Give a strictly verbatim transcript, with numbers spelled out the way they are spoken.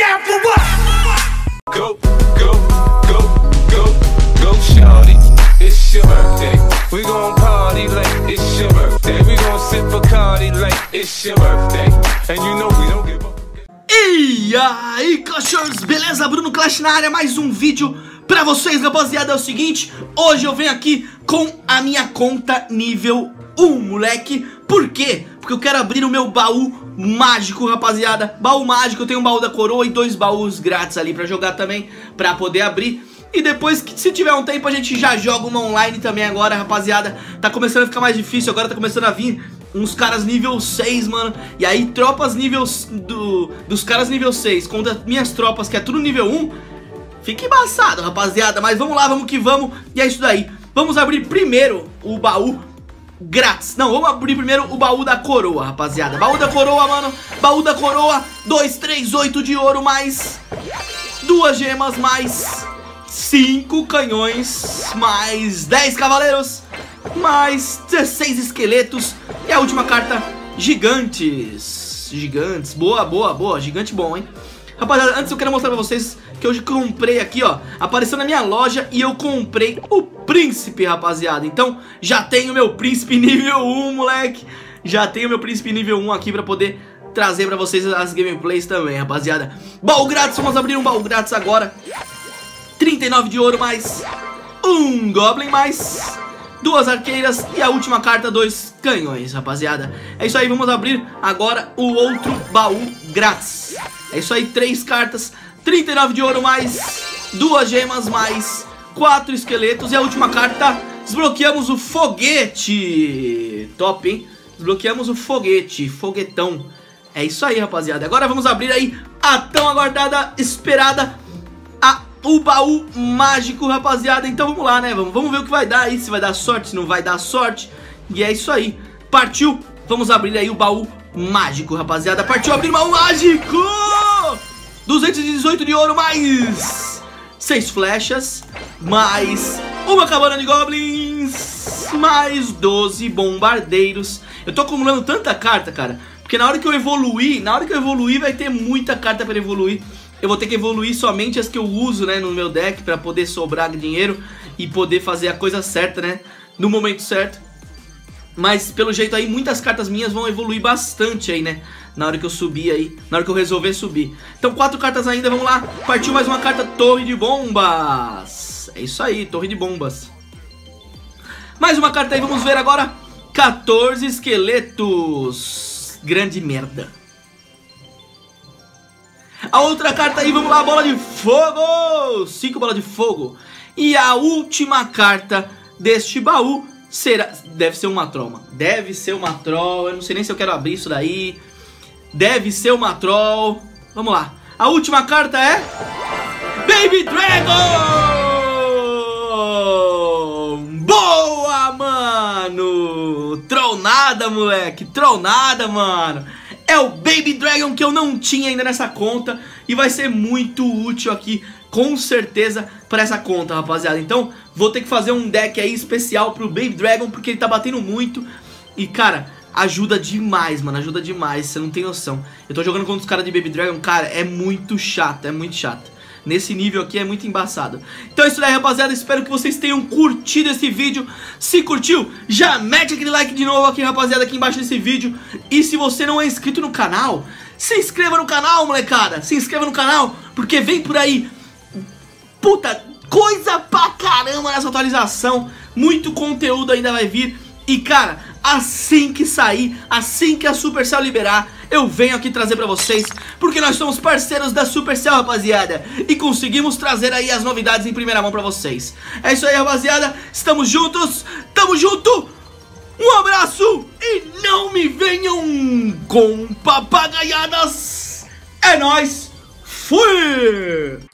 down for what? Go, go, go, go, go, shawty. It's your birthday. We gon' party like it's your birthday. We gon' sip Bacardi like it's your birthday. And you know we don't give up. E aí, Clashers, beleza? Bruno Clash na área, mais um vídeo pra vocês, rapaziada. É o seguinte, hoje eu venho aqui com a minha conta nível um, moleque. Por quê? Porque eu quero abrir o meu baú mágico, rapaziada. Baú mágico, eu tenho um baú da coroa e dois baús grátis ali pra jogar também, pra poder abrir. E depois, se tiver um tempo, a gente já joga uma online também agora, rapaziada. Tá começando a ficar mais difícil, agora tá começando a vir uns caras nível seis, mano. E aí, tropas nível... Do, dos caras nível seis contra minhas tropas, que é tudo nível um. Fica embaçado, rapaziada. Mas vamos lá, vamos que vamos. E é isso daí. Vamos abrir primeiro o baú grátis. Não, vamos abrir primeiro o baú da coroa, rapaziada. Baú da coroa, mano. Baú da coroa. dois, três, oito de ouro, mais duas gemas, mais cinco canhões, mais dez cavaleiros, mais dezesseis esqueletos. E a última carta, gigantes. Gigantes, boa, boa, boa. Gigante bom, hein? Rapaziada, antes eu quero mostrar pra vocês que hoje comprei aqui, ó. Apareceu na minha loja e eu comprei o príncipe, rapaziada. Então, já tenho meu príncipe nível um, moleque. Já tenho meu príncipe nível um aqui pra poder trazer pra vocês as gameplays também, rapaziada. Baú grátis, vamos abrir um baú grátis agora. trinta e nove de ouro, mais um Goblin, mais duas arqueiras e a última carta, dois canhões, rapaziada. É isso aí, vamos abrir agora o outro baú grátis. É isso aí, três cartas, trinta e nove de ouro, mais duas gemas, mais quatro esqueletos. E a última carta, desbloqueamos o foguete. Top, hein? Desbloqueamos o foguete, foguetão. É isso aí, rapaziada. Agora vamos abrir aí a tão aguardada, esperada, a o baú mágico, rapaziada. Então vamos lá, né? Vamos, vamos ver o que vai dar aí. Se vai dar sorte, se não vai dar sorte. E é isso aí. Partiu. Vamos abrir aí o baú mágico, rapaziada. Partiu abrir o baú mágico. duzentos e dezoito de ouro, mais seis flechas, mais uma cabana de goblins, mais doze bombardeiros. Eu tô acumulando tanta carta, cara, porque na hora que eu evoluir, na hora que eu evoluir vai ter muita carta pra evoluir. Eu vou ter que evoluir somente as que eu uso, né, no meu deck, pra poder sobrar dinheiro e poder fazer a coisa certa, né, no momento certo. Mas pelo jeito aí, muitas cartas minhas vão evoluir bastante aí, né, na hora que eu subir aí, na hora que eu resolver subir. Então quatro cartas ainda, vamos lá. Partiu mais uma carta, torre de bombas. É isso aí, torre de bombas. Mais uma carta aí, vamos ver agora. Quatorze esqueletos. Grande merda. A outra carta aí, vamos lá, bola de fogo. Cinco bolas de fogo. E a última carta deste baú será... Deve ser uma troll, mano. Deve ser uma troll. Eu não sei nem se eu quero abrir isso daí. Deve ser uma troll. Vamos lá. A última carta é... Baby Dragon! Boa, mano! Trollnada, moleque. Trollnada, mano. É o Baby Dragon que eu não tinha ainda nessa conta e vai ser muito útil aqui, com certeza, pra essa conta, rapaziada. Então, vou ter que fazer um deck aí especial pro Baby Dragon, porque ele tá batendo muito e, cara, ajuda demais, mano, ajuda demais, você não tem noção. Eu tô jogando contra os caras de Baby Dragon, cara, é muito chato, é muito chato. Nesse nível aqui é muito embaçado. Então é isso daí, rapaziada, espero que vocês tenham curtido esse vídeo. Se curtiu, já mete aquele like de novo aqui, rapaziada, aqui embaixo desse vídeo. E se você não é inscrito no canal, se inscreva no canal, molecada. Se inscreva no canal, porque vem por aí, puta, coisa pra caramba nessa atualização. Muito conteúdo ainda vai vir. E cara, assim que sair, assim que a Supercell liberar, eu venho aqui trazer pra vocês, porque nós somos parceiros da Supercell, rapaziada, e conseguimos trazer aí as novidades em primeira mão pra vocês. É isso aí, rapaziada, estamos juntos, tamo junto, um abraço e não me venham com papagaiadas. É nóis, fui!